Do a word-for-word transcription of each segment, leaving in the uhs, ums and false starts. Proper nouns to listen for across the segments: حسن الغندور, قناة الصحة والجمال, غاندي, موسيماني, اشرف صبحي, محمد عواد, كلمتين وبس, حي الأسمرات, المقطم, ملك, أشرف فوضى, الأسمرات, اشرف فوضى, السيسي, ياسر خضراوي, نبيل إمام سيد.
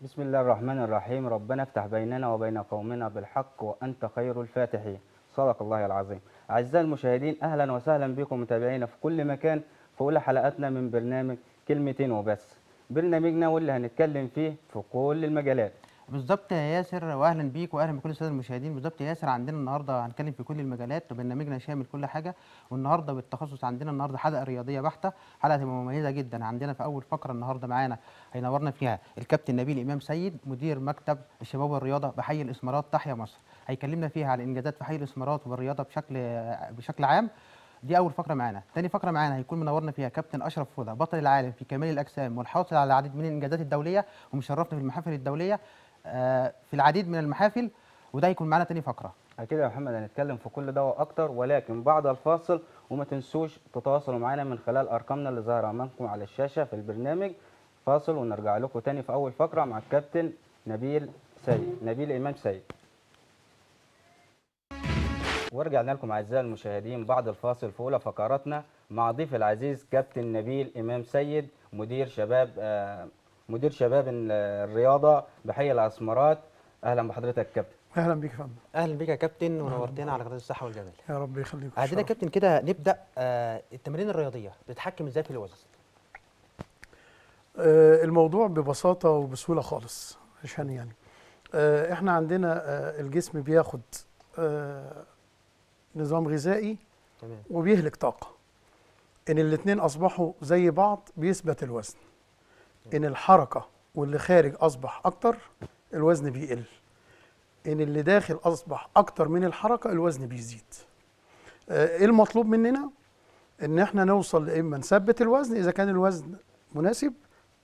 بسم الله الرحمن الرحيم. ربنا افتح بيننا وبين قومنا بالحق وأنت خير الفاتحين. صدق الله العظيم. أعزائي المشاهدين، أهلا وسهلا بكم متابعينا في كل مكان في أولى حلقاتنا من برنامج كلمتين وبس، برنامجنا واللي هنتكلم فيه في كل المجالات. بالظبط يا ياسر، واهلا بيك واهلا بكل الساده المشاهدين. بالظبط يا ياسر، عندنا النهارده هنتكلم في كل المجالات وبرنامجنا شامل كل حاجه، والنهارده بالتخصص عندنا النهارده حلقه رياضيه بحته، حلقه هتبقى مميزه جدا. عندنا في اول فقره النهارده معانا هينورنا فيها الكابتن نبيل إمام سيد، مدير مكتب الشباب والرياضه بحي الاسمرات تحيا مصر، هيكلمنا فيها على الانجازات في حي الاسمرات وبالرياضه بشكل بشكل عام. دي اول فقره معانا. ثاني فقره معانا هيكون منورنا فيها كابتن اشرف فوضى، بطل العالم في كمال الاجسام والحاصل على العديد من الانجازات الدوليه ومشرفنا في المحافل الدوليه في العديد من المحافل، وده هيكون معانا تاني فقره. اكيد يا محمد هنتكلم في كل ده واكتر، ولكن بعد الفاصل. وما تنسوش تتواصلوا معانا من خلال ارقامنا اللي ظاهره امامكم على الشاشه في البرنامج. فاصل ونرجع لكم تاني في اول فقره مع الكابتن نبيل سيد، نبيل امام سيد. ورجعنا لكم اعزائي المشاهدين بعد الفاصل في اولى فقراتنا مع ضيف العزيز كابتن نبيل امام سيد، مدير شباب آه مدير شباب الرياضه بحي الاسمرات. اهلا بحضرتك كابتن. اهلا بيك يا فندم. اهلا بيك يا كابتن ونورتنا على قناه الصحه والجمال. يا رب يخليك. عايزين يا كابتن كده نبدا آه التمارين الرياضيه بتتحكم ازاي في الوزن؟ آه الموضوع ببساطه وبسهوله خالص، عشان يعني آه احنا عندنا آه الجسم بياخد آه نظام غذائي وبيهلك طاقه. ان الاثنين اصبحوا زي بعض بيثبت الوزن. ان الحركه واللي خارج اصبح اكتر الوزن بيقل. ان اللي داخل اصبح اكتر من الحركه الوزن بيزيد. ايه المطلوب مننا؟ ان احنا نوصل لاما نثبت الوزن اذا كان الوزن مناسب،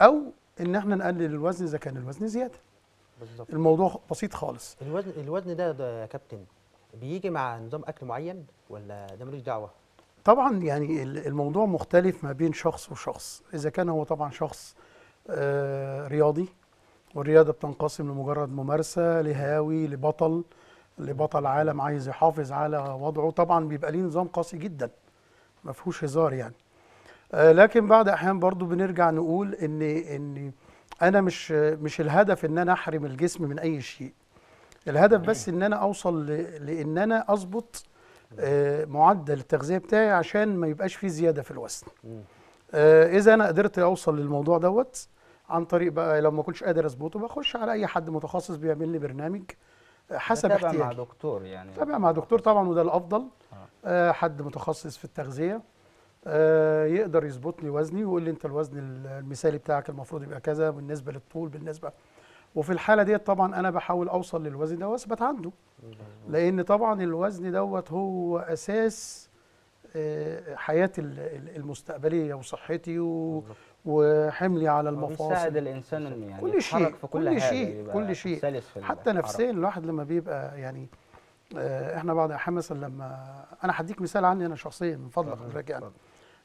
او ان احنا نقلل الوزن اذا كان الوزن زياده. بالظبط. الموضوع بسيط خالص. الوزن الوزن ده, ده يا كابتن بيجي مع نظام اكل معين ولا ده ملوش دعوه؟ طبعا يعني الموضوع مختلف ما بين شخص وشخص، اذا كان هو طبعا شخص آه رياضي، والرياضه بتنقسم لمجرد ممارسه، لهاوي، لبطل لبطل عالم عايز يحافظ على وضعه، طبعا بيبقى ليه نظام قاسي جدا ما فيهوش هزار يعني. آه لكن بعد احيان برضو بنرجع نقول ان ان انا مش مش الهدف ان انا احرم الجسم من اي شيء، الهدف بس ان انا اوصل لان انا اظبط آه معدل التغذيه بتاعي عشان ما يبقاش فيه زياده في الوزن. آه اذا انا قدرت اوصل للموضوع دوت عن طريق بقى، لو ما كنتش قادر اظبطه بخش على اي حد متخصص بيعمل لي برنامج حسب احتياجي. تابع مع دكتور يعني. تابع مع دكتور طبعا، وده الافضل. آه حد متخصص في التغذيه آه يقدر يظبط لي وزني ويقول لي انت الوزن المثالي بتاعك المفروض يبقى كذا بالنسبه للطول بالنسبه، وفي الحاله ديت طبعا انا بحاول اوصل للوزن ده واثبت عنده، لان طبعا الوزن دوت هو اساس حياتي المستقبليه وصحتي وحملي على المفاصل. بيساعد الانسان انه يعني كل شيء في كل, كل شيء كل شيء حتى نفسيا. الواحد لما بيبقى يعني احنا بعض الاحيان مثلا، لما انا هديك مثال عني انا شخصيا من فضلك حضرتك يعني.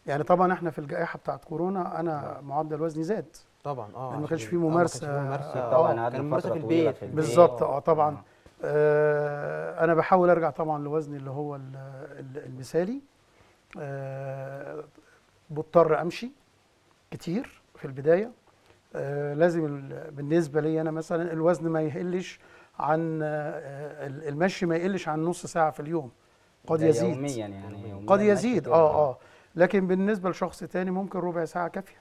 يعني طبعا احنا في الجائحه بتاعت كورونا انا معدل وزني زاد طبعا، اه ما كانش فيه ممارسه ممارسه طبعا، كان ممارسه في البيت. بالظبط اه طبعا. آه انا بحاول ارجع طبعا لوزني اللي هو المثالي. آه بضطر امشي كتير في البدايه. آه لازم بالنسبه لي انا مثلا الوزن ما يقلش عن آه المشي ما يقلش عن نص ساعه في اليوم، قد يزيد يوميا يعني يومياً قد يزيد اه اه لكن بالنسبه لشخص تاني ممكن ربع ساعه كافيه.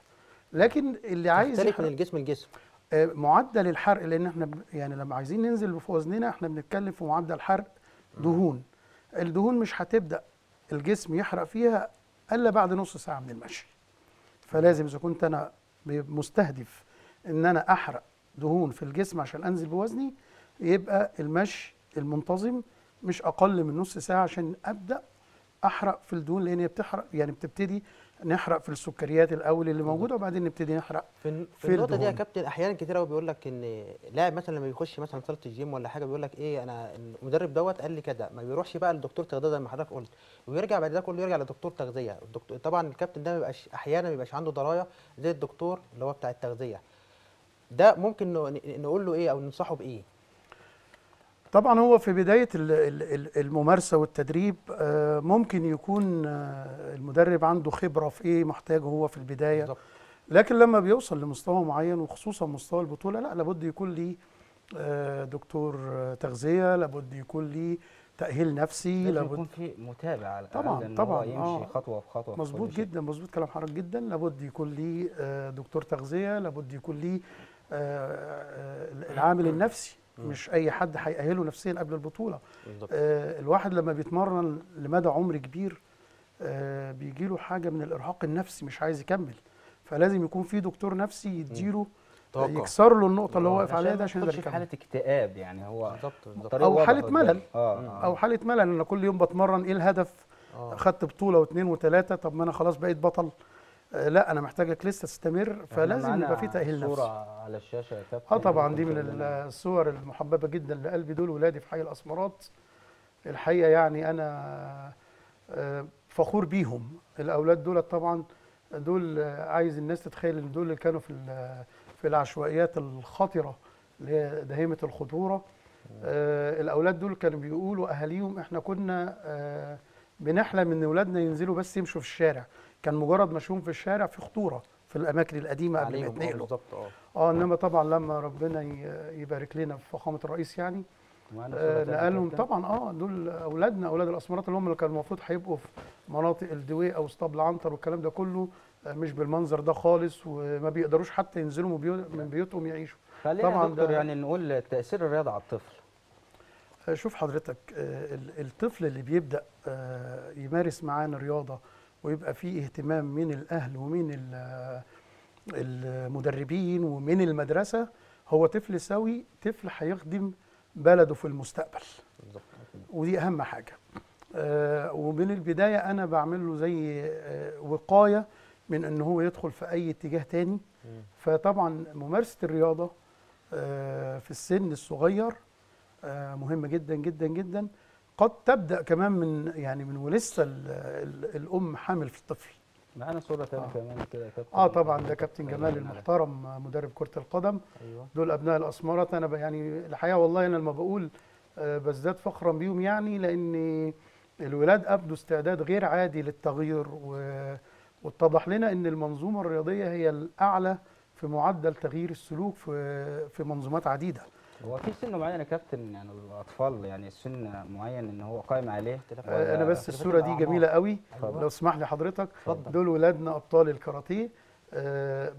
لكن اللي عايز يختلف من الجسم لجسم معدل الحرق، لان احنا يعني لما عايزين ننزل في وزننا احنا بنتكلم في معدل حرق دهون. الدهون مش هتبدا الجسم يحرق فيها الا بعد نص ساعه من المشي، فلازم اذا كنت انا مستهدف ان انا احرق دهون في الجسم عشان انزل بوزني، يبقى المشي المنتظم مش اقل من نص ساعه عشان ابدا احرق في الدهون، لان هي بتحرق يعني بتبتدي نحرق في السكريات الاول اللي موجوده وبعدين نبتدي نحرق في, في النقطه دي. يا كابتن احيانا كتير قوي بيقول لك ان لاعب مثلا لما بيخش مثلا صاله الجيم ولا حاجه بيقول لك ايه انا المدرب دوت قال لي كده، ما بيروحش بقى لدكتور تغذيه زي ما حضرتك قلت، ويرجع بعد ده كله يرجع لدكتور تغذيه. طبعا الكابتن ده ما بيبقاش احيانا ما بيبقاش عنده درايه زي الدكتور اللي هو بتاع التغذيه ده، ممكن نقول له ايه او ننصحه بايه؟ طبعا هو في بداية الممارسة والتدريب ممكن يكون المدرب عنده خبرة في ايه محتاجه هو في البداية، لكن لما بيوصل لمستوى معين وخصوصا مستوى البطولة، لا لابد يكون ليه دكتور تغذية، لابد يكون ليه تأهيل نفسي، لابد يكون في متابع على طبعا طبعا يمشي خطوة بخطوة. مظبوط جدا، مظبوط كلام حضرتك جدا. لابد يكون ليه دكتور تغذية، لابد يكون ليه العامل النفسي، مش أي حد هيأهله نفسيا قبل البطولة. الواحد لما بيتمرن لمدى عمر كبير بيجيله حاجة من الإرهاق النفسي، مش عايز يكمل، فلازم يكون في دكتور نفسي يديله طاقة، يكسر له النقطة اللي هو واقف عليها ده عشان يقدر يكمل. حالة اكتئاب يعني هو أو حالة ملل آه. أو حالة ملل، أنا كل يوم بتمرن إيه الهدف؟ آه. خدت بطولة واثنين وثلاثة، طب ما أنا خلاص بقيت بطل. آه لا، أنا محتاجك لسه تستمر، فلازم يبقى في تأهيل نفسي. صورة على الشاشة يا كابتن. أه طبعًا دي من الصور المحببة جدًا لقلبي، دول ولادي في حي الأسمرات. الحقيقة يعني أنا آه فخور بيهم، الأولاد دول طبعًا. دول عايز الناس تتخيل ان دول اللي كانوا في في العشوائيات الخطره اللي هي دهيمه الخطوره. آه الاولاد دول كانوا بيقولوا اهاليهم احنا كنا آه بنحلم ان اولادنا ينزلوا بس يمشوا في الشارع، كان مجرد مشيهم في الشارع في خطوره في الاماكن القديمه قبل ما يتنقلوا. اه انما طبعا لما ربنا يبارك لنا في فخامه الرئيس يعني آه نقلهم طبعا. اه دول اولادنا، اولاد الاسمرات اللي هم اللي كانوا المفروض هيبقوا في مناطق الدوي او اسطبل عنتر والكلام ده كله، مش بالمنظر ده خالص، وما بيقدروش حتى ينزلوا من بيوتهم يعيشوا. خلينا طبعا دكتور يعني نقول تاثير الرياضه على الطفل. شوف حضرتك، الطفل اللي بيبدا يمارس معانا رياضه ويبقى فيه اهتمام من الاهل ومن المدربين ومن المدرسه، هو طفل سوي، طفل هيخدم بلده في المستقبل، ودي اهم حاجه. آه ومن البداية أنا بعمل له زي آه وقاية من أنه هو يدخل في أي اتجاه تاني. فطبعا ممارسة الرياضة آه في السن الصغير آه مهمة جدا جدا جدا. قد تبدأ كمان من يعني من ولسه الأم حامل في الطفل. معانا صورة تانية آه. كمان كده يا كابتن. اه طبعا ده كابتن جمال المحترم مدرب كرة القدم. أيوة. دول أبناء الأسمرات. أنا يعني الحقيقة والله أنا لما بقول آه بزداد فخرا بيهم، يعني لأن الولاد أبدوا استعداد غير عادي للتغيير، واتضح لنا أن المنظومة الرياضية هي الأعلى في معدل تغيير السلوك في في منظومات عديدة. هو في سن معين يا كابتن يعني الأطفال يعني سن معين أن هو قائم عليه؟ أنا بس الصورة دي جميلة قوي لو سمح لي حضرتك. دول ولادنا أبطال الكاراتيه،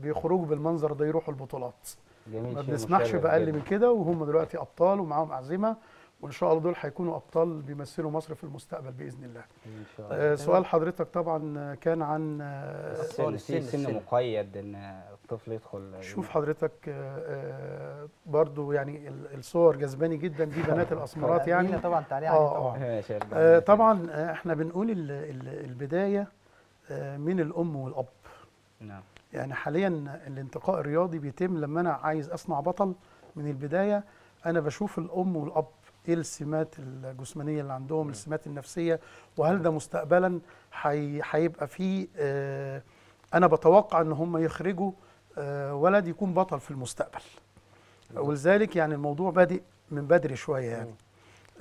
بيخرجوا بالمنظر ده يروحوا البطولات، ما بنسمحش بأقل من كده، وهم دلوقتي أبطال ومعاهم أعزمة، وان شاء الله دول هيكونوا ابطال بيمثلوا مصر في المستقبل باذن الله. ان شاء الله. آه سؤال حضرتك طبعا كان عن السن. سن, سن مقيد ان الطفل يدخل. شوف حضرتك آه برضو يعني الصور جذباني جدا، دي بنات الاسمرات يعني طبعا تعليق عليها طبعا. آه آه طبعا احنا بنقول ال ال البدايه آه من الام والاب. نعم. يعني حاليا الانتقاء الرياضي بيتم لما انا عايز اصنع بطل من البدايه، انا بشوف الام والاب ايه السمات الجسمانيه اللي عندهم، السمات النفسيه، وهل ده مستقبلا هيبقى فيه آه انا بتوقع ان هم يخرجوا آه ولد يكون بطل في المستقبل. ولذلك يعني الموضوع بادئ من بدري شويه يعني.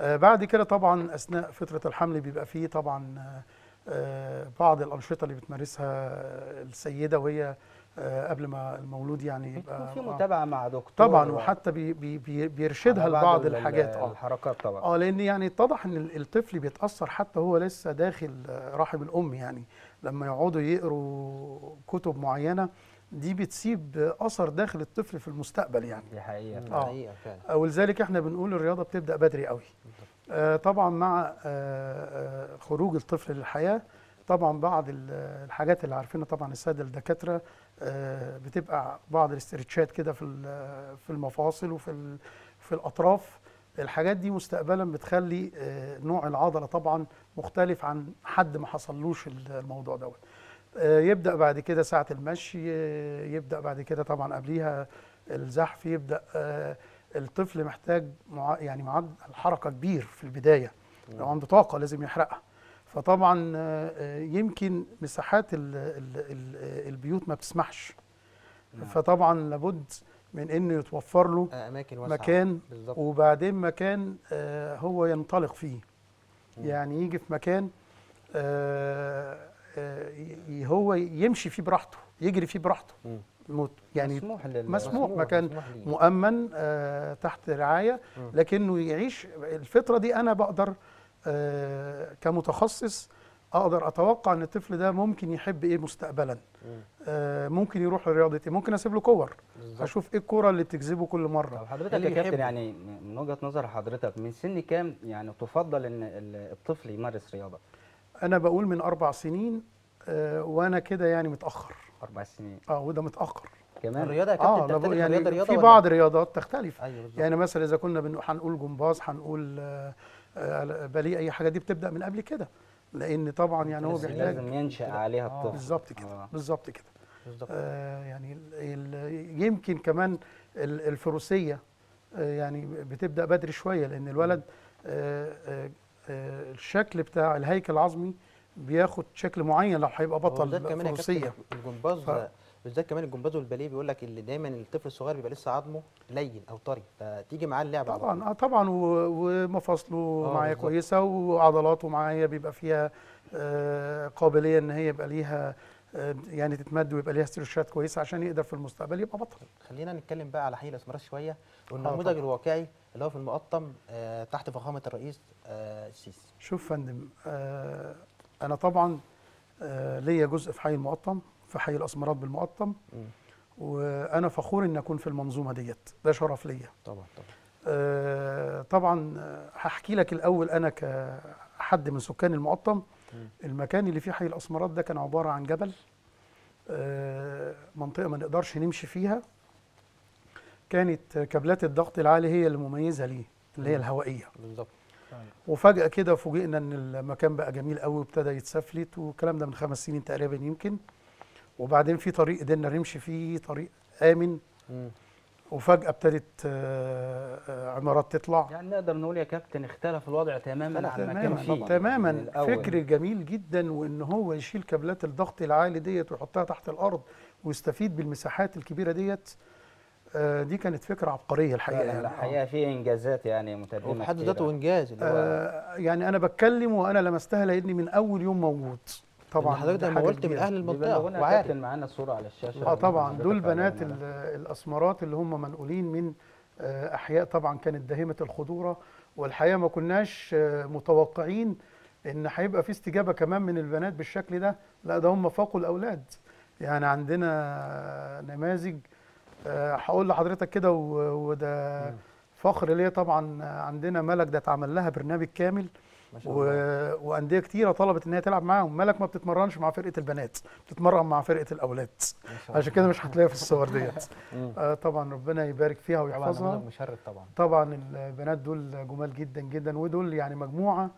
آه بعد كده طبعا اثناء فتره الحمل بيبقى فيه طبعا آه بعض الانشطه اللي بتمارسها السيده وهي قبل ما المولود، يعني يبقى في متابعه مع دكتور طبعا، وحتى بي بي بيرشدها لبعض الحاجات اه الحركات طبعا اه لان يعني اتضح ان الطفل بيتاثر حتى هو لسه داخل رحم الام، يعني لما يقعدوا يقروا كتب معينه دي بتسيب اثر داخل الطفل في المستقبل يعني. دي حقيقه حقيقه فعلا. ولذلك احنا بنقول الرياضه بتبدا بدري قوي. آه طبعا مع آه خروج الطفل للحياه طبعا بعض الحاجات اللي عارفينها طبعا الساده الدكاتره، بتبقى بعض الاسترتشات كده في في المفاصل وفي في الاطراف، الحاجات دي مستقبلا بتخلي نوع العضله طبعا مختلف عن حد ما حصلوش الموضوع دوت. يبدا بعد كده ساعه المشي، يبدا بعد كده طبعا قبليها الزحف، يبدا الطفل محتاج مع يعني معدل الحركه كبير في البدايه، لو عنده طاقه لازم يحرقها. فطبعا يمكن مساحات البيوت ما بتسمحش، فطبعا لابد من انه يتوفر له مكان، وبعدين مكان هو ينطلق فيه، يعني يجي في مكان هو يمشي فيه براحته، يجري فيه براحته، يعني مسموح, مسموح مكان مسموح مؤمن آه تحت رعاية، لكنه يعيش الفترة دي. أنا بقدر آه كمتخصص أقدر أتوقع أن الطفل ده ممكن يحب إيه مستقبلا، آه ممكن يروح لرياضة إيه، ممكن أسيب له كور أشوف إيه الكورة اللي بتجذبه كل مرة. طب حضرتك يا كابتن يعني من وجهة نظر حضرتك من سن كام يعني تفضل أن الطفل يمارس رياضة؟ أنا بقول من أربع سنين آه وأنا كده يعني متأخر. أربع سنين أه وده متأخر كمان. الرياضة يا كابتن آه تختلف يعني رياضة رياضة في ولا؟ بعض الرياضات تختلف. أيوة يعني مثلا إذا كنا هنقول جمباز هنقول آه آه باليه، أي حاجة دي بتبدأ من قبل كده، لأن طبعا يعني هو بيحتاج لازم ينشأ عليها الطفل. آه بالظبط كده آه بالظبط كده آه يعني ال ال يمكن كمان ال الفروسية آه يعني بتبدأ بدري شوية، لأن الولد آه آه آه الشكل بتاع الهيكل العظمي بياخد شكل معين لو هيبقى بطل فروسيه. الجمباز ف... بالذات كمان الجمباز والباليه بيقول لك اللي دايما الطفل الصغير بيبقى لسه عظمه لين او طري، فتيجي معاه اللعبه طبعا اه طبعا ومفاصله معايا كويسه وعضلاته معايا بيبقى فيها آه قابليه ان هي يبقى ليها آه يعني تتمد ويبقى ليها استرتشات كويسه عشان يقدر في المستقبل يبقى بطل. خلينا نتكلم بقى على حي الاسمرات شويه والنموذج الواقعي اللي هو في المقطم آه تحت فخامه الرئيس آه السيسي. شوف فندم آه أنا طبعا ليا جزء في حي المقطم، في حي الأسمرات بالمقطم، وأنا فخور إن أكون في المنظومة ديت، ده شرف ليا. طبعا طبعا طبعا هحكي لك الأول أنا كحد من سكان المقطم. المكان اللي فيه حي الأسمرات ده كان عبارة عن جبل، منطقة ما نقدرش نمشي فيها، كانت كابلات الضغط العالي هي اللي مميزة ليه اللي هي الهوائية. بالظبط. وفجأة كده فوجئنا ان المكان بقى جميل قوي وابتدى يتسفلت، والكلام ده من خمس سنين تقريبا يمكن. وبعدين في طريق قدرنا نمشي فيه، طريق آمن، وفجأة ابتدت عمارات تطلع. يعني نقدر نقول يا كابتن اختلف الوضع تماما عن ما كان فيه تماما. فكر جميل جدا، وان هو يشيل كابلات الضغط العالي ديت ويحطها تحت الارض ويستفيد بالمساحات الكبيرة ديت، دي كانت فكره عبقريه الحقيقه. يعني الحقيقه في انجازات يعني متقدمه وفي حد ذاته انجاز اللي هو آه يعني انا بتكلم وانا لمستها لاني من اول يوم موجود. طبعا حضرتك لما قلت من اهل المنطقه وعارف معانا الصوره على الشاشه. اه طبعا دول بنات الاسمرات اللي هم منقولين من آه احياء طبعا كانت داهمه الخضوره، والحقيقه ما كناش آه متوقعين ان هيبقى في استجابه كمان من البنات بالشكل ده. لا ده هم فاقوا الاولاد، يعني عندنا نماذج هقول لحضرتك كده، وده فخر ليا طبعا. عندنا ملك ده اتعمل لها برنامج كامل و... وانديه كتيره طلبت ان هي تلعب معاهم. ملك ما بتتمرنش مع فرقه البنات، بتتمرن مع فرقه الاولاد، عشان كده مش هتلاقيها في الصور ديت. آه طبعا ربنا يبارك فيها ويحفظها. طبعا مشرف طبعا. طبعا البنات دول جمال جدا جدا، ودول يعني مجموعه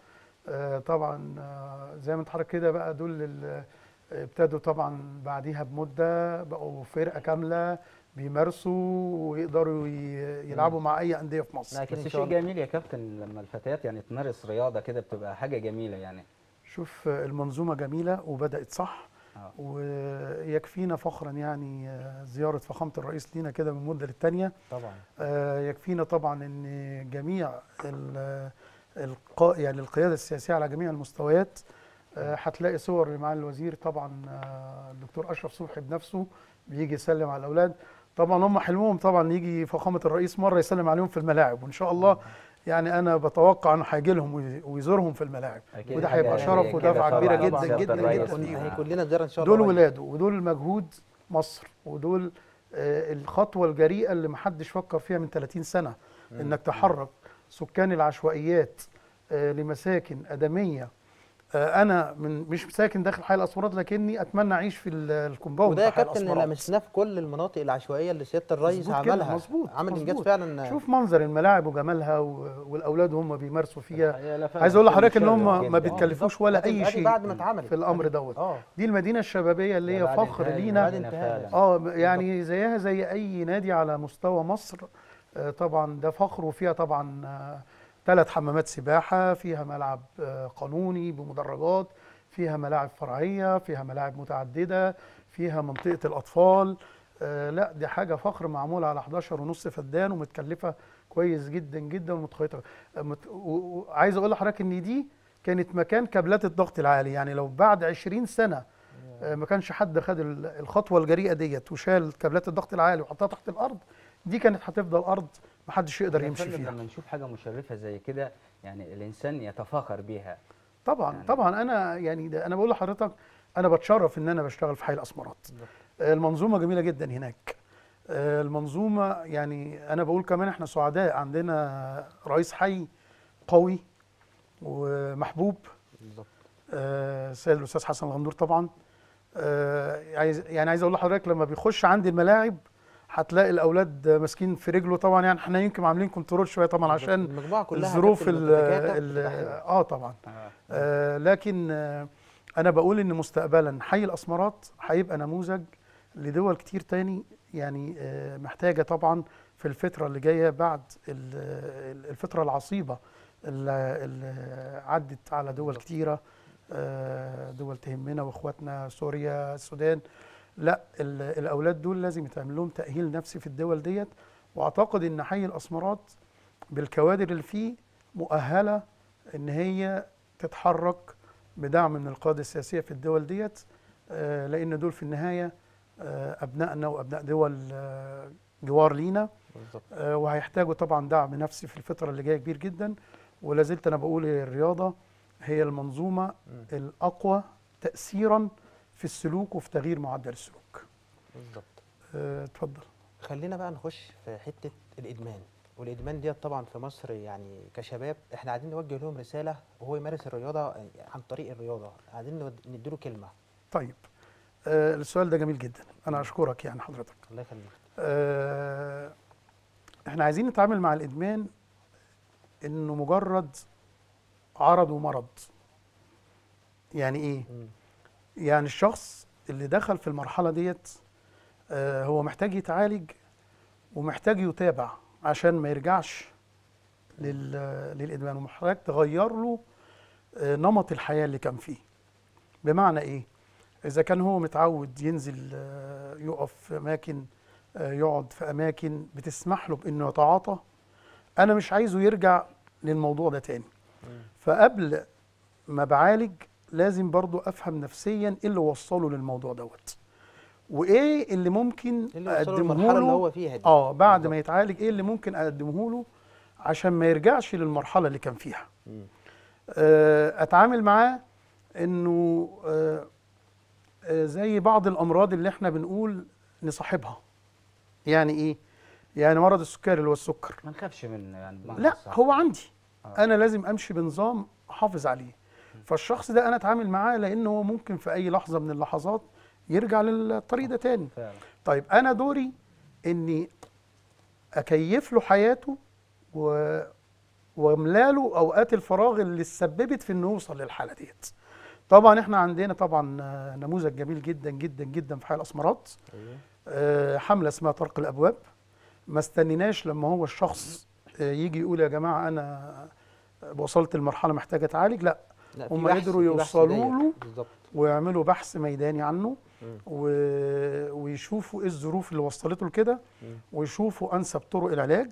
آه طبعا آه زي ما انت حضرتك كده بقى. دول ابتدوا طبعا بعديها بمده بقوا فرقه كامله بيمارسوا ويقدروا يلعبوا مم. مع اي انديه في مصر. بس شيء جميل يا كابتن لما الفتيات يعني تمارس رياضه كده، بتبقى حاجه جميله يعني. شوف المنظومه جميله وبدات صح آه. ويكفينا فخرا يعني زياره فخامه الرئيس لينا كده من مده للتانيه. طبعا آه يكفينا طبعا ان جميع القا يعني القياده السياسيه على جميع المستويات آه هتلاقي صور مع الوزير طبعا آه الدكتور اشرف صبحي بنفسه بيجي يسلم على الاولاد. طبعا هم حلمهم طبعا يجي فخامه الرئيس مره يسلم عليهم في الملاعب، وان شاء الله يعني انا بتوقع انه هيجي لهم ويزورهم في الملاعب، وده هيبقى شرف ودفعه كبيره جدا جدا جدا. هيكون لنا زياره ان شاء الله. دول ولاده ودول مجهود مصر، ودول آه الخطوه الجريئه اللي محدش فكر فيها من ثلاثين سنه، انك تحرك سكان العشوائيات آه لمساكن ادميه. انا من مش ساكن داخل حي الاسمرات، لكني اتمنى اعيش في الكومباوند بتاع الاسمرات. وده يا كابتن لمسناه في كل المناطق العشوائيه اللي سياده الرئيس عملها. مظبوط، عمل انجاز فعلا. شوف منظر الملاعب وجمالها والاولاد هم بيمارسوا فيها. عايز اقول لحضرتك ان هم ما بيتكلفوش ولا اي شيء بعد ما اتعملت في الامر دوت. دي المدينه الشبابيه اللي هي فخر لينا. اه يعني زيها زي اي نادي على مستوى مصر. طبعا ده فخر، وفيها طبعا ثلاث حمامات سباحة، فيها ملعب قانوني بمدرجات، فيها ملاعب فرعية، فيها ملاعب متعددة، فيها منطقة الأطفال. آه لا دي حاجة فخر معمولة على احداشر ونص فدان ومتكلفة كويس جدا جدا ومتخيطة. عايز أقول لحضرتك إن دي كانت مكان كابلات الضغط العالي. يعني لو بعد عشرين سنه ما كانش حد خد الخطوه الجريئه ديت وشال كابلات الضغط العالي وحطها تحت الارض، دي كانت هتفضل ارض ما حدش يقدر يمشي فيها. لما نشوف حاجه مشرفه زي كده يعني الانسان يتفاخر بيها. طبعا يعني طبعا انا يعني ده انا بقول لحضرتك انا بتشرف ان انا بشتغل في حي الاسمرات. المنظومه جميله جدا هناك. المنظومه يعني انا بقول كمان احنا سعداء عندنا رئيس حي قوي ومحبوب بالظبط. السيد الاستاذ حسن الغندور طبعا. يعني عايز اقول لحضرتك لما بيخش عندي الملاعب هتلاقي الاولاد ماسكين في رجله طبعا. يعني احنا يمكن عاملين كنترول شويه طبعا عشان الظروف اه طبعا آه. آه لكن آه انا بقول ان مستقبلا حي الاسمرات هيبقى نموذج لدول كتير تاني يعني آه محتاجه طبعا في الفتره اللي جايه بعد الفتره العصيبه اللي عدت على دول كتيره آه دول تهمنا واخواتنا سوريا السودان. لا الاولاد دول لازم يتعمل لهم تاهيل نفسي في الدول ديت، واعتقد ان حي الاسمرات بالكوادر اللي فيه مؤهله ان هي تتحرك بدعم من القاده السياسيه في الدول ديت، لان دول في النهايه ابنائنا وابناء دول جوار لينا وهيحتاجوا طبعا دعم نفسي في الفتره اللي جايه كبير جدا. ولا زلت انا بقول الرياضه هي المنظومه الاقوى تاثيرا في السلوك وفي تغيير معدل السلوك. بالظبط. اتفضل. أه خلينا بقى نخش في حته الادمان، والادمان دي طبعا في مصر يعني كشباب احنا عايزين نوجه لهم رساله وهو يمارس الرياضه عن طريق الرياضه، عايزين نديله كلمه. طيب أه السؤال ده جميل جدا، انا اشكرك يعني حضرتك. الله يخليك. أه احنا عايزين نتعامل مع الادمان انه مجرد عرض ومرض. يعني ايه؟ م. يعني الشخص اللي دخل في المرحلة ديت آه هو محتاج يتعالج ومحتاج يتابع عشان ما يرجعش للإدمان، ومحتاج تغير له آه نمط الحياة اللي كان فيه. بمعنى إيه؟ إذا كان هو متعود ينزل آه يقف في أماكن آه يقعد في أماكن بتسمح له بإنه يتعاطى، أنا مش عايزه يرجع للموضوع ده تاني. فقبل ما بعالج لازم برضو أفهم نفسياً إيه اللي وصله للموضوع دوت، وإيه اللي ممكن أقدمه له آه بعد ما يتعالج، إيه اللي ممكن أقدمه له عشان ما يرجعش للمرحلة اللي كان فيها. آه أتعامل معاه إنه آه آه زي بعض الأمراض اللي إحنا بنقول نصاحبها. يعني إيه؟ يعني مرض السكري اللي هو السكر ما نخافش من يعني لا هو عندي آه. أنا لازم أمشي بنظام أحافظ عليه. فالشخص ده انا اتعامل معاه لانه ممكن في اي لحظه من اللحظات يرجع للطريق ده تاني. طيب انا دوري اني اكيف له حياته و... واملاله اوقات الفراغ اللي تسببت في انه يوصل للحاله ديت. طبعا احنا عندنا طبعا نموذج جميل جدا جدا جدا في حي الاسمرات. أه حمله اسمها طرق الابواب. ما استنيناش لما هو الشخص يجي يقول يا جماعه انا وصلت لمرحله محتاجه اتعالج، لا هم قدروا يوصلوا له ويعملوا بحث ميداني عنه و... ويشوفوا ايه الظروف اللي وصلته لكده، ويشوفوا انسب طرق العلاج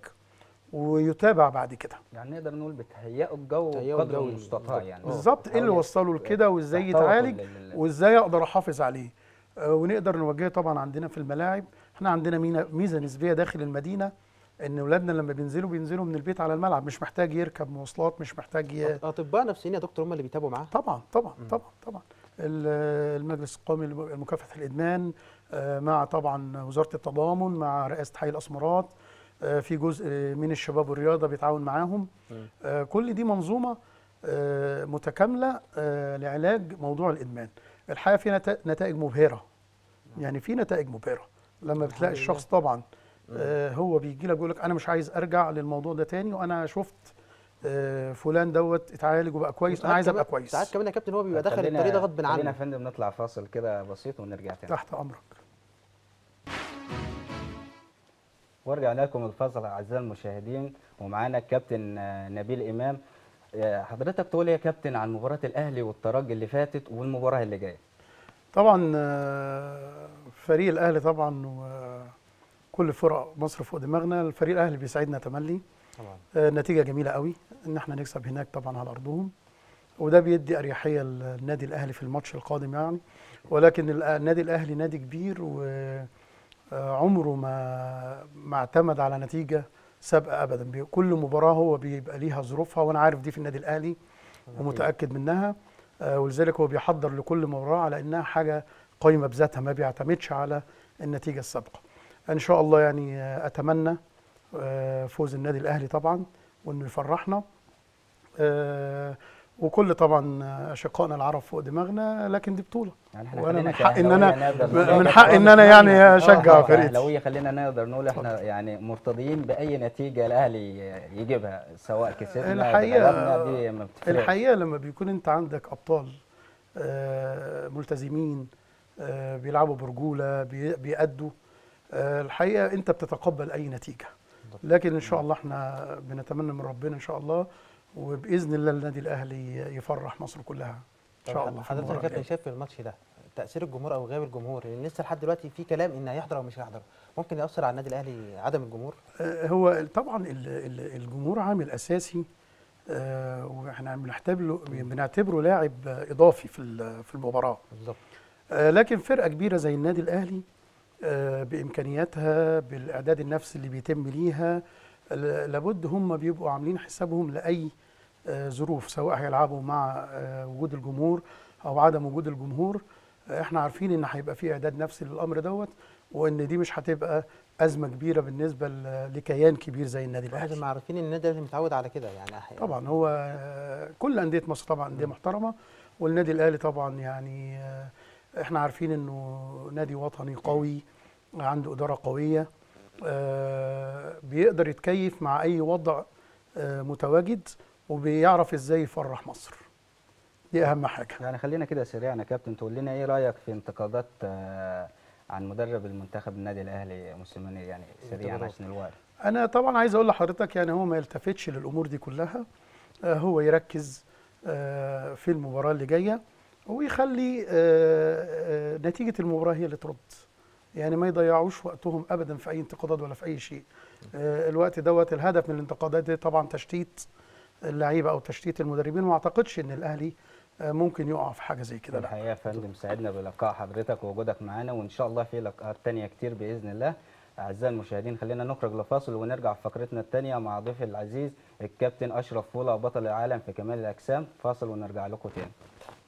ويتابع بعد كده. يعني نقدر نقول بتهيئوا الجو قدر المستطاع يعني بالظبط ايه اللي وصله لكده وازاي يتعالج وازاي اقدر احافظ عليه. آه ونقدر نوجهه طبعا عندنا في الملاعب. احنا عندنا ميزه نسبيه داخل المدينه ان اولادنا لما بينزلوا بينزلوا من البيت على الملعب، مش محتاج يركب مواصلات، مش محتاج ي... اطباء نفسيين يا دكتور هم اللي بيتابعوا معاه. طبعا طبعا م. طبعا طبعا المجلس القومي لمكافحه الادمان مع طبعا وزاره التضامن مع رئاسه حي الاسمرات، في جزء من الشباب والرياضه بيتعاون معاهم. م. كل دي منظومه متكامله لعلاج موضوع الادمان. الحقيقه في نتائج مبهره، يعني في نتائج مبهره لما بتلاقي الشخص طبعا هو بيجي لك يقول لك انا مش عايز ارجع للموضوع ده تاني، وانا شفت فلان دوت اتعالج وبقى كويس، انا عايز ابقى كويس. ساعات كمان يا كابتن هو بيبقى داخل الطريق ده غصب عنه. خلينا يا فندم نطلع فاصل كده بسيط ونرجع تاني. تحت امرك. وارجع لكم الفاصل اعزائي المشاهدين، ومعانا الكابتن نبيل امام. حضرتك تقول ايه يا كابتن عن مباراه الاهلي والترجي اللي فاتت والمباراه اللي جايه؟ طبعا فريق الاهلي طبعا و كل فرق مصر فوق دماغنا. الفريق الاهلي بيسعدنا تملي طبعا. آه نتيجه جميله قوي ان احنا نكسب هناك طبعا على ارضهم، وده بيدي اريحيه للنادي الاهلي في الماتش القادم يعني. ولكن النادي الاهلي نادي كبير وعمره ما ما اعتمد على نتيجه سابقه ابدا، كل مباراه هو بيبقى ليها ظروفها، وانا عارف دي في النادي الاهلي ومتاكد منها، ولذلك هو بيحضر لكل مباراه على انها حاجه قايمه بذاتها، ما بيعتمدش على النتيجه السابقه. ان شاء الله يعني اتمنى فوز النادي الاهلي طبعا، وانه يفرحنا وكل طبعا اشقائنا العرب فوق دماغنا، لكن دي بطوله يعني وانا من حق ان انا من حق ان انا يعني اشجع فريقي. لو خلينا نقدر نقول احنا يعني مرتضيين باي نتيجه الاهلي يجيبها، سواء كسبنا الحقيقه دي ما بتفرقش. الحقيقه لما بيكون انت عندك ابطال ملتزمين بيلعبوا برجوله بيأدوا، الحقيقه انت بتتقبل اي نتيجه. لكن ان شاء الله احنا بنتمنى من ربنا ان شاء الله، وباذن الله النادي الاهلي يفرح مصر كلها ان شاء الله. حضرتك يا كابتن شايف الماتش ده تاثير الجمهور او غياب الجمهور؟ لان لسه لحد دلوقتي في كلام ان هيحضر او مش هيحضر، ممكن ياثر على النادي الاهلي عدم الجمهور؟ هو طبعا الجمهور عامل اساسي، واحنا بنعتبره لاعب اضافي في في المباراه بالظبط. لكن فرقه كبيره زي النادي الاهلي بامكانياتها بالاعداد النفسي اللي بيتم ليها، لابد هم بيبقوا عاملين حسابهم لاي ظروف، سواء هيلعبوا مع وجود الجمهور او عدم وجود الجمهور. احنا عارفين ان هيبقى في اعداد نفسي للامر دوت، وان دي مش هتبقى ازمه كبيره بالنسبه لكيان كبير زي النادي الاهلي. احنا عارفين ان النادي الاهلي متعود على كده يعني أحيانا. طبعا هو كل انديه مصر طبعا انديه محترمه، والنادي الاهلي طبعا يعني احنا عارفين انه نادي وطني قوي عنده اداره قويه، آه بيقدر يتكيف مع اي وضع آه متواجد، وبيعرف ازاي يفرح مصر. دي اهم حاجه يعني. خلينا كده سريعا يا كابتن تقول لنا ايه رايك في انتقادات آه عن مدرب المنتخب النادي الاهلي موسيماني يعني سريعا عشان الوقت؟ انا طبعا عايز اقول لحضرتك يعني هو ما يلتفتش للامور دي كلها، آه هو يركز آه في المباراه اللي جايه، ويخلي آه آه نتيجه المباراه هي اللي ترد يعني، ما يضيعوش وقتهم ابدا في اي انتقادات ولا في اي شيء. آه الوقت دوت الهدف من الانتقادات دي طبعا تشتيت اللعيبه او تشتيت المدربين، وما اعتقدش ان الاهلي آه ممكن يقع في حاجه زي كده. الحقيقه يا فندم سعدنا بلقاء حضرتك ووجودك معانا، وان شاء الله في لقاءات ثانيه كتير باذن الله. اعزائي المشاهدين خلينا نخرج لفاصل ونرجع في فقرتنا الثانيه مع ضيفي العزيز الكابتن اشرف فوله بطل العالم في كمال الاجسام. فاصل ونرجع لكم تاني.